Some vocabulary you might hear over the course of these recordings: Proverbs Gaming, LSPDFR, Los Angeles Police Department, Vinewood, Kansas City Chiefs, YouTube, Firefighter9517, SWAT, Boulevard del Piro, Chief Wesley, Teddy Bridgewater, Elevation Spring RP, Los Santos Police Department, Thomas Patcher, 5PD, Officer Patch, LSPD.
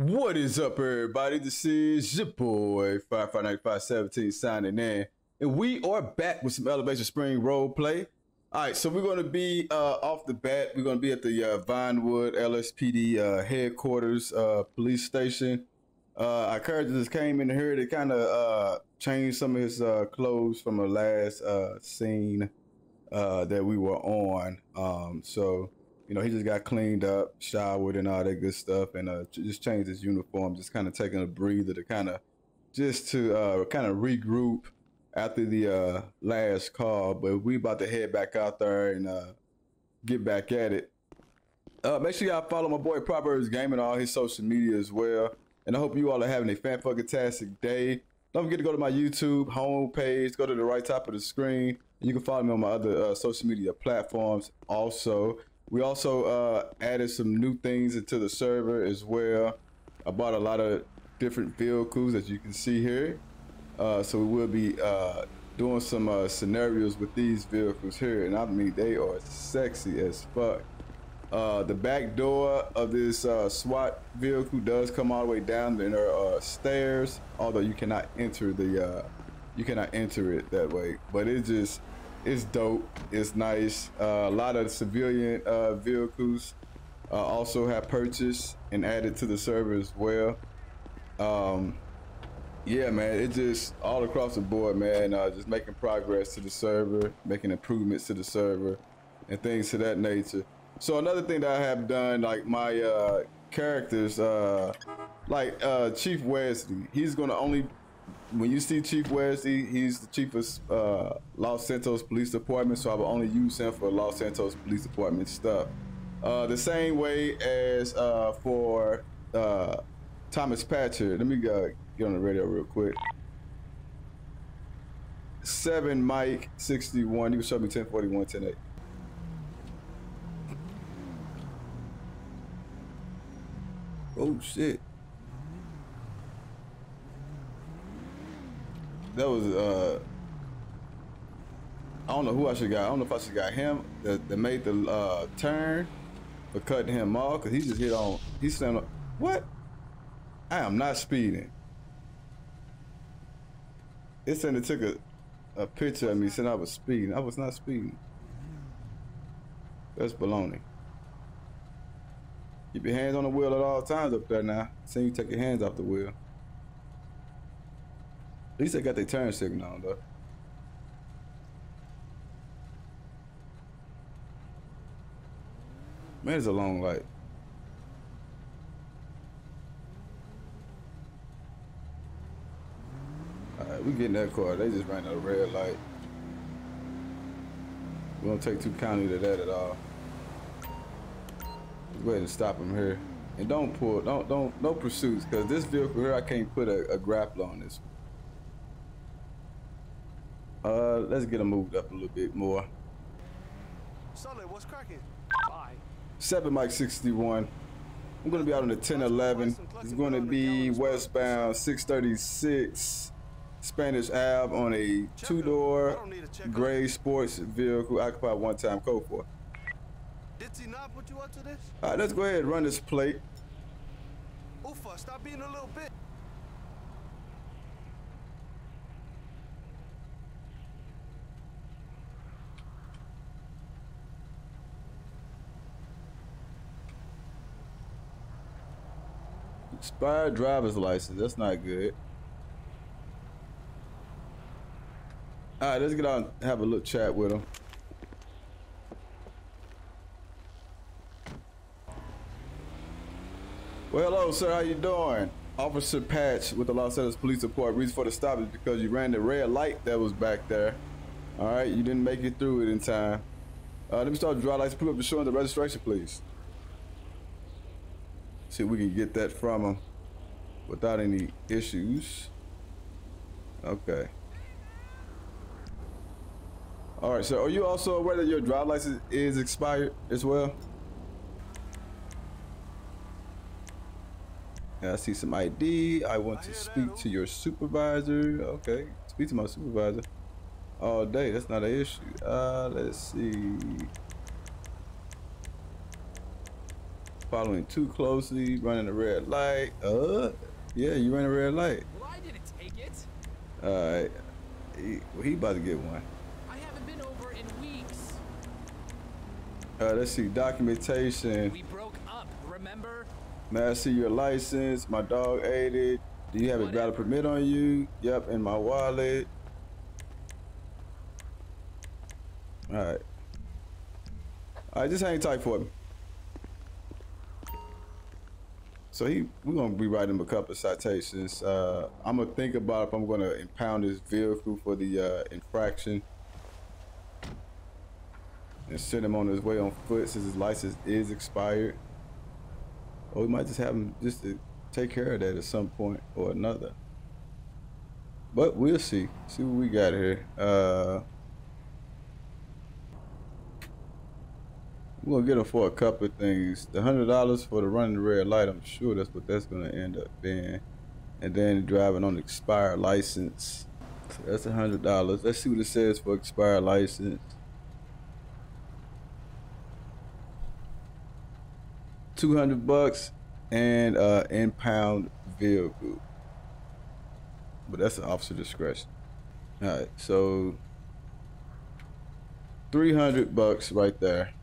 What is up, everybody? This is your boy Firefighter9517 signing in, and we are back with some Elevation Spring role play. All right, so we're going to be off the bat. We're going to be at the Vinewood LSPD headquarters police station. Our character just came in here to kind of change some of his clothes from the last scene that we were on. So, you know, he just got cleaned up, showered and all that good stuff, and just changed his uniform, just kind of taking a breather to kind of regroup after the last call. But we about to head back out there and get back at it. Make sure y'all follow my boy Proverbs Gaming and all his social media as well. And I hope you all are having a fan-fucking-tastic day. Don't forget to go to my YouTube homepage, go to the right top of the screen, and you can follow me on my other social media platforms also. We also added some new things into the server as well. I bought a lot of different vehicles, as you can see here. So we will be doing some scenarios with these vehicles here. And I mean, they are sexy as fuck. The back door of this SWAT vehicle does come all the way down the inner stairs, although you cannot enter the it that way. But it just, it's dope. It's nice. A lot of civilian vehicles also have purchased and added to the server as well. Yeah, man, it's just all across the board, man. Just making progress to the server, making improvements to the server and things to that nature. So another thing that I have done, like my characters, like Chief Wesley, he's going to only... When you see Chief Wesley, he's the chief of Los Santos Police Department, so I will only use him for Los Santos Police Department stuff. The same way as for Thomas Patcher. Let me get on the radio real quick. 7 Mike 61. You can show me 1041 108. Oh shit. That was, I don't know who I should got. I don't know if I should got him that made the turn for cutting him off, because he just hit on, he's standing up. What? I am not speeding. It said it took a picture of me saying I was speeding. I was not speeding. That's baloney. Keep your hands on the wheel at all times up there now. Seeing you take your hands off the wheel. At least they got their turn signal on, though. Man, it's a long light. Alright, we getting that car. They just ran a red light. We don't take too kindly to that at all. Let's go ahead and stop them here. And don't pull, don't, no pursuits, because this vehicle here, I can't put a grapple on this one. Let's get them moved up a little bit more. Solid, what's cracking? 7 Mike 61. I'm gonna be out on the 10-11. It's gonna be westbound 636 Spanish Ave on a two-door gray sports vehicle, occupied one-time code for. Did he not put you up to this? All right, let's go ahead and run this plate. Oofa, stop being a little bit. Expired driver's license. That's not good. All right, let's get out and have a little chat with him. Well, hello, sir. How you doing? Officer Patch with the Los Angeles Police Department. Reason for the stop is because you ran the red light that was back there. All right, you didn't make it through it in time. Let me start the driver's license. Pull up the showing the registration, please. See if we can get that from him without any issues. Okay. All right, so are you also aware that your driver's license is expired as well? Yeah, I see some ID. I want to speak to your supervisor. Okay, speak to my supervisor all day. That's not an issue. Let's see. following too closely, running a red light. Yeah, you ran a red light. Well, I didn't take it. Alright. He about to get one. I haven't been over in weeks. Let's see, documentation. We broke up, remember? May I see your license? My dog ate it. Do you have a valid permit on you? Yep, in my wallet. Alright. Alright, just hang tight for me. So we're gonna be writing him a couple of citations. I'm gonna think about if I'm gonna impound his vehicle for the infraction and send him on his way on foot since his license is expired. Or we might just have him just to take care of that at some point or another. But we'll see. See what we got here. We're gonna get him for a couple of things. The $100 for the running red light, I'm sure that's what that's gonna end up being. And then driving on expired license. So that's $100. Let's see what it says for expired license. 200 bucks and impound vehicle. But that's an officer discretion. All right, so 300 bucks right there.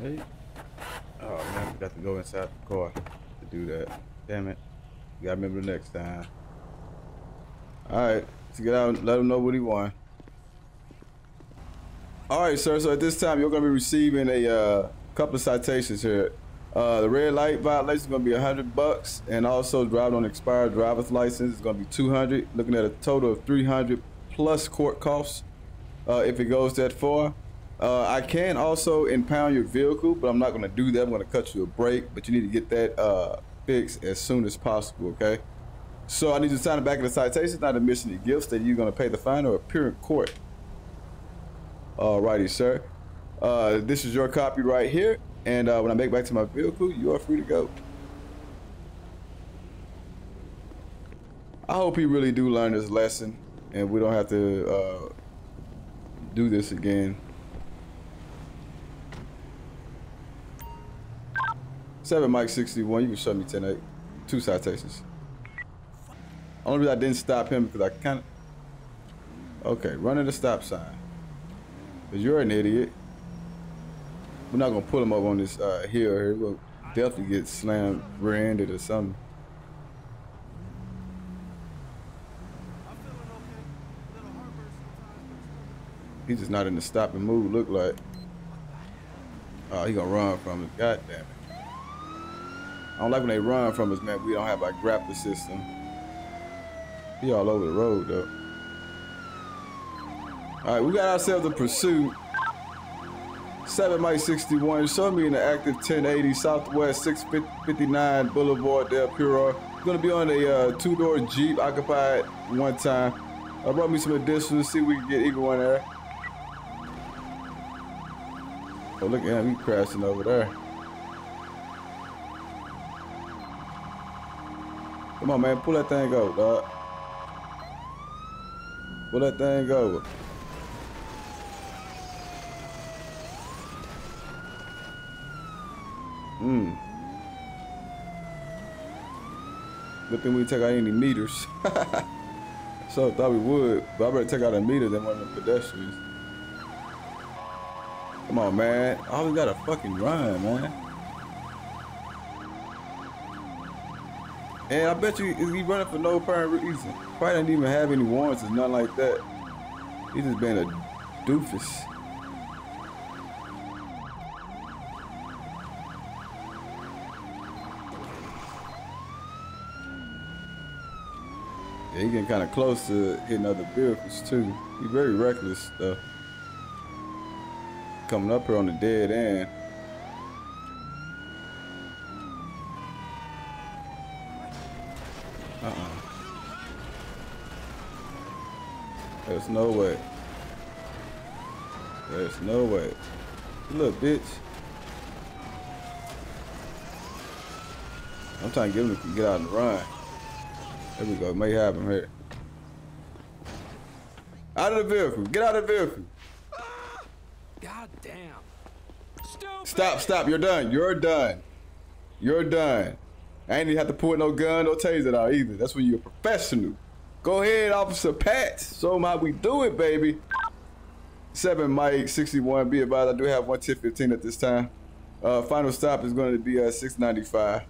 Hey. Oh man, we got to go inside the car to do that. Damn it. You gotta remember the next time. Alright, let's get out and let him know what he won. Alright, sir, so at this time you're gonna be receiving a couple of citations here. The red light violation is gonna be $100 and also driving on expired driver's license is gonna be $200, looking at a total of $300 plus court costs if it goes that far. I can also impound your vehicle, but I'm not going to do that. I'm going to cut you a break, but you need to get that fixed as soon as possible, okay? So I need you to sign the back of the citation, not admission to gifts, that you're going to pay the fine or appear in court. Alrighty, sir. This is your copy right here, and when I make back to my vehicle, you are free to go. I hope he really do learn this lesson, and we don't have to do this again. 7 Mike 61, you can show me 10-8. 2 citations. Only reason I didn't stop him because I kind of... Okay, running the stop sign. Because you're an idiot. We're not going to pull him up on this hill here. We'll definitely get slammed, rear-ended or something. He's just not in the stopping mood, look like. Oh, he's going to run from it. God damn it. I don't like when they run from us, man. We don't have our grappler system. He all over the road, though. All right, we got ourselves a pursuit. 7 Mike 61, show me in the active 1080 Southwest 659 Boulevard del Piro. It's gonna be on a two-door Jeep, occupied one time. I brought me some additions, see if we can get either one there. Oh, look at him, he crashing over there. Come on, man, pull that thing over, dog. Pull that thing over. Good thing we take out any meters. So I thought we would, but I better take out a meter than one of the pedestrians. Come on, man. I always gotta fucking run, man. And I bet you he's running for no apparent reason. Probably didn't even have any warrants or nothing like that. He's just being a doofus. Yeah, he's getting kind of close to hitting other vehicles too. He's very reckless though. Coming up here on the dead end. There's no way. There's no way. Look, bitch. I'm trying to get him to get out and run. There we go. May have him here. Out of the vehicle. Get out of the vehicle. God damn. Stupid. Stop, stop. You're done. You're done. You're done. I ain't even have to pull no gun, no taser out either. That's when you're a professional. Go ahead, Officer Patch. Show them how we do it, baby. 7 Mike 61. Be advised, I do have 11015 at this time. Final stop is going to be 695.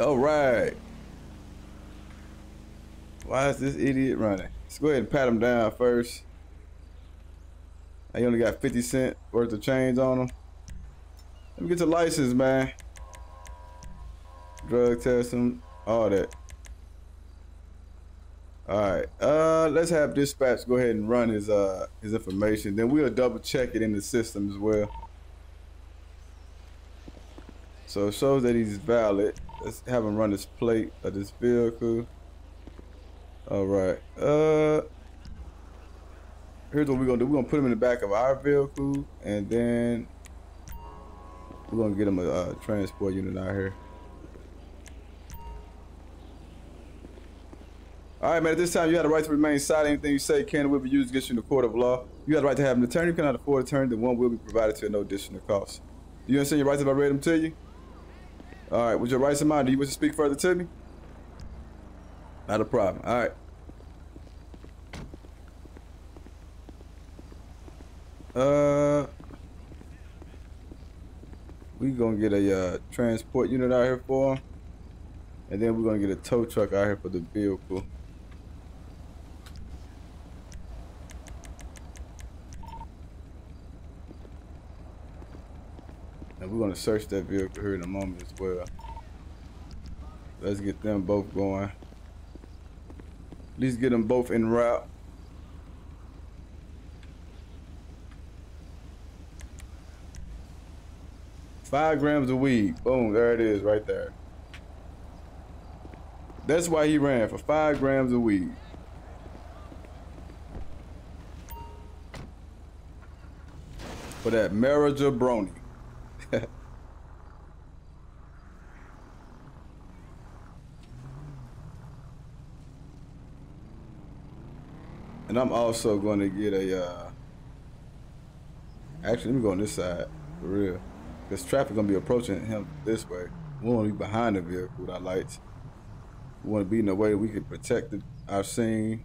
All right. Why is this idiot running? Let's go ahead and pat him down first. He only got 50 cent worth of change on him. Let me get the license, man. Drug test him, all that. All right, let's have dispatch go ahead and run his information. Then we'll double check it in the system as well. So it shows that he's valid. Let's have him run his plate of this vehicle. All right, here's what we're gonna do. We're gonna put him in the back of our vehicle, and then we're gonna get him a transport unit out here. All right, man, at this time, you have the right to remain silent. Anything you say can and will be used against you in the court of law. You have the right to have an attorney. You cannot afford an attorney, then one will be provided to you at no additional cost. Do you understand your rights if I read them to you? All right, with your rights in mind, do you wish to speak further to me? Not a problem. All right. We gonna get a transport unit out here for him, and then we're gonna get a tow truck out here for the vehicle. And we're gonna search that vehicle here in a moment as well. Let's get them both going. At least get them both en route. $5 grams of weed. Boom, there it is right there. That's why he ran, for 5 grams of weed. For that marijuana brony. And I'm also going to get a, actually, let me go on this side, for real. Because traffic going to be approaching him this way. We want to be behind the vehicle with our lights. We want to be in a way we can protect our scene,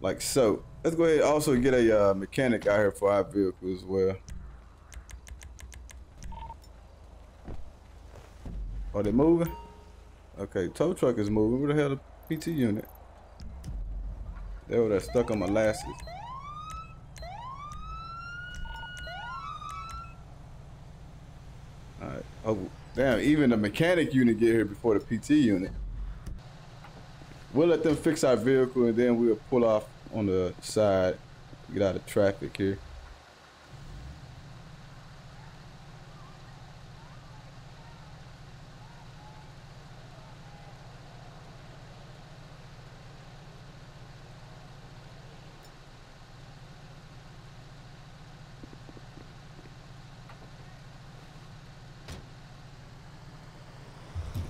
like so. Let's go ahead and also get a mechanic out here for our vehicle as well. Are they moving? Okay, tow truck is moving. Where the hell the PT unit? They were stuck on my lashes. All right. Oh, damn, even the mechanic unit get here before the PT unit. We'll let them fix our vehicle, and then we'll pull off on the side, get out of traffic here.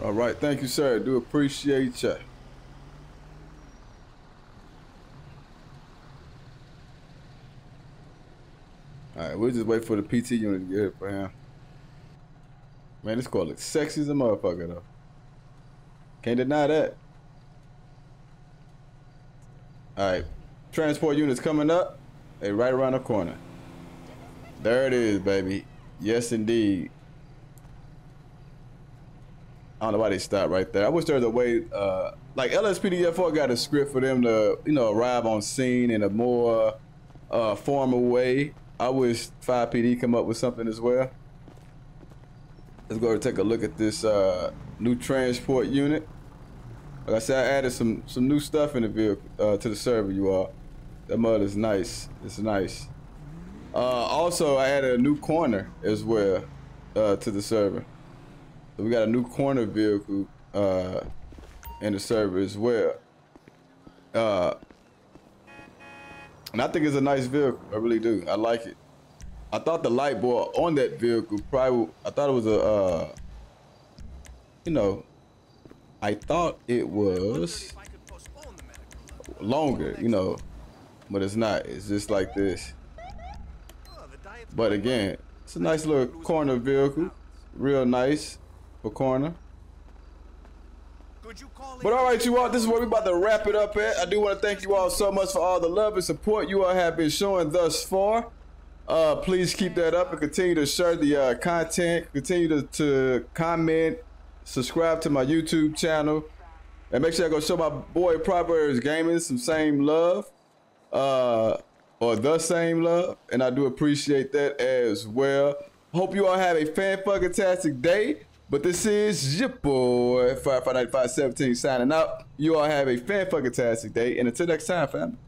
All right, thank you, sir. Do appreciate you. All right, we'll just wait for the PT unit to get here for him. Man, this car looks sexy as a motherfucker, though. Can't deny that. All right, transport unit's coming up. Hey, right around the corner. There it is, baby. Yes, indeed. I don't know why they stopped right there. I wish there was a way, like LSPDFR got a script for them to, you know, arrive on scene in a more formal way. I wish 5PD come up with something as well. Let's go and take a look at this new transport unit. Like I said, I added some new stuff in the vehicle to the server, you all. That mud is nice. It's nice. Also, I added a new corner as well to the server. We got a new corner vehicle in the server as well. And I think it's a nice vehicle. I really do. I like it. I thought the light bar on that vehicle probably, I thought it was a, you know, I thought it was longer, you know, but it's not. It's just like this. But again, it's a nice little corner vehicle, real nice for corner. But all right, you all, this is where we're about to wrap it up at. I do want to thank you all so much for all the love and support you all have been showing thus far. Please keep that up and continue to share the content, continue to comment, subscribe to my YouTube channel, and make sure I go show my boy Proverbs Gaming some same love, or the same love, and I do appreciate that as well. Hope you all have a fan-fucking-tastic day. But this is your boy, Firefighter9517, signing out. You all have a fan-fucking-tastic day. And until next time, fam.